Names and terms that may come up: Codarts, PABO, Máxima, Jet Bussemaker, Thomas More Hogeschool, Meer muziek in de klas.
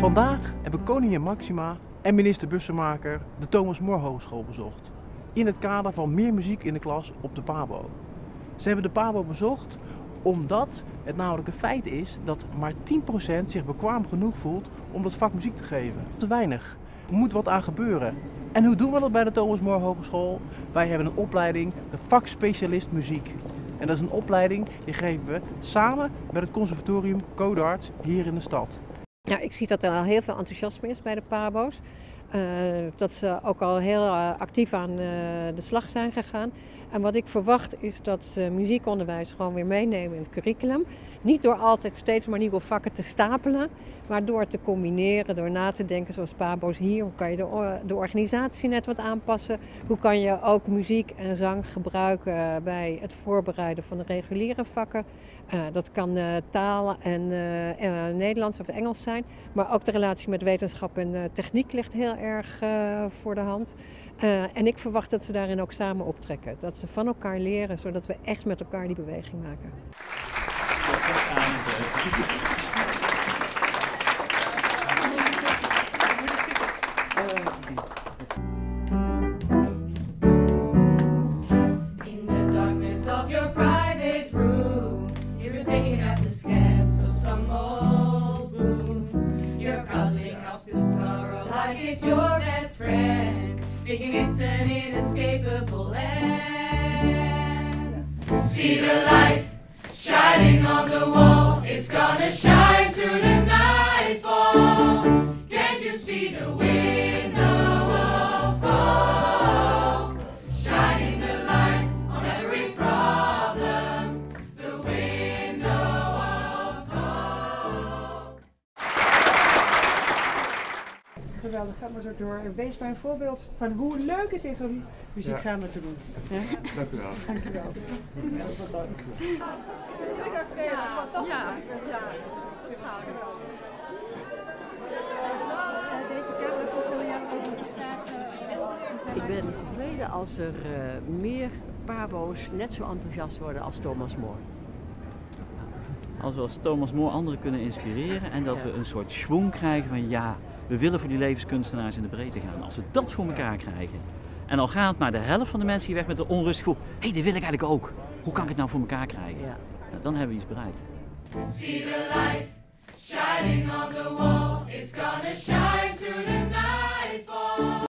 Vandaag hebben koningin Máxima en minister Bussemaker de Thomas More Hogeschool bezocht. In het kader van meer muziek in de klas op de PABO. Ze hebben de PABO bezocht omdat het namelijk een feit is dat maar 10% zich bekwaam genoeg voelt om dat vak muziek te geven. Te weinig. Er moet wat aan gebeuren. En hoe doen we dat bij de Thomas More Hogeschool? Wij hebben een opleiding, de vakspecialist muziek. En dat is een opleiding die geven we samen met het conservatorium Codarts hier in de stad. Nou, ik zie dat er al heel veel enthousiasme is bij de PABO's. Dat ze ook al heel actief aan de slag zijn gegaan. En wat ik verwacht is dat ze muziekonderwijs gewoon weer meenemen in het curriculum. Niet door altijd steeds maar nieuwe vakken te stapelen, maar door te combineren, door na te denken zoals PABO's hier. Hoe kan je de organisatie net wat aanpassen? Hoe kan je ook muziek en zang gebruiken bij het voorbereiden van de reguliere vakken? Dat kan talen en Nederlands of Engels zijn. Maar ook de relatie met wetenschap en techniek ligt heel erg voor de hand. En ik verwacht dat ze daarin ook samen optrekken. Dat ze van elkaar leren, zodat we echt met elkaar die beweging maken. In the darkness of your private room, you've been picking up the scraps of some old blues. You're cuddling up to sorrow like it's your best friend, thinking it's an inescapable end. See the lights shining on the wall, it's gonna shine through the nightfall. Can't you see the window of hope? Shining the light on every problem, the window of hope. Geweldig, ga maar zo door en wees mij een voorbeeld van hoe leuk het is om muziek samen te doen. Ja? Dank u wel. Dank u wel. Heel veel dank. Ik ben tevreden als er meer PABO's net zo enthousiast worden als Thomas More. Als we als Thomas More anderen kunnen inspireren en dat we een soort schwung krijgen van ja, we willen voor die levenskunstenaars in de breedte gaan. Als we dat voor elkaar krijgen. En al gaat maar de helft van de mensen hier weg met een onrustig gevoel. Hé, dit wil ik eigenlijk ook. Hoe kan ik het nou voor elkaar krijgen? Ja. Nou, dan hebben we iets bereikt. See the lights shining on the wall. It's gonna shine through the night.